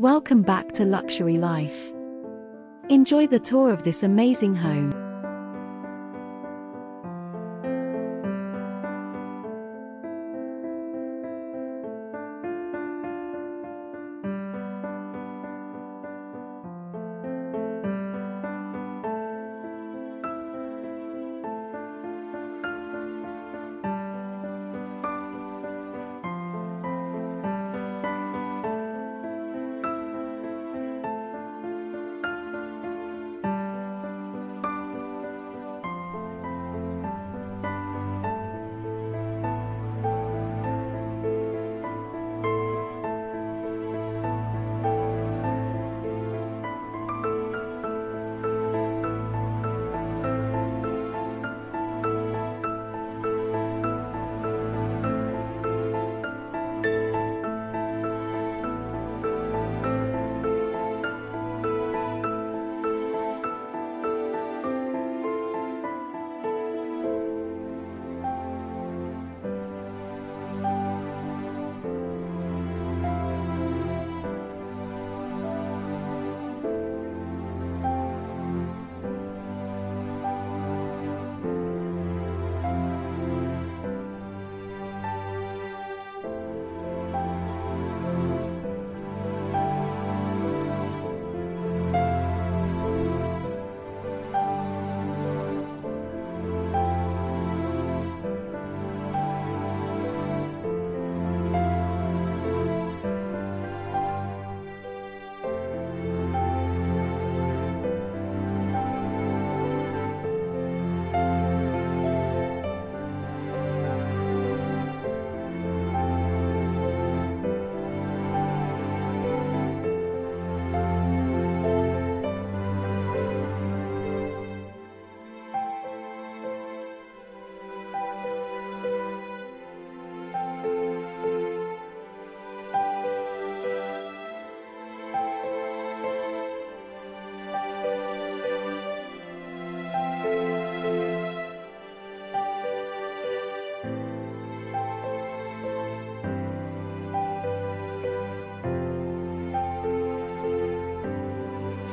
Welcome back to Luxury Life. Enjoy the tour of this amazing home.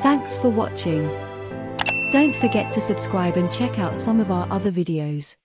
Thanks for watching. Don't forget to subscribe and check out some of our other videos.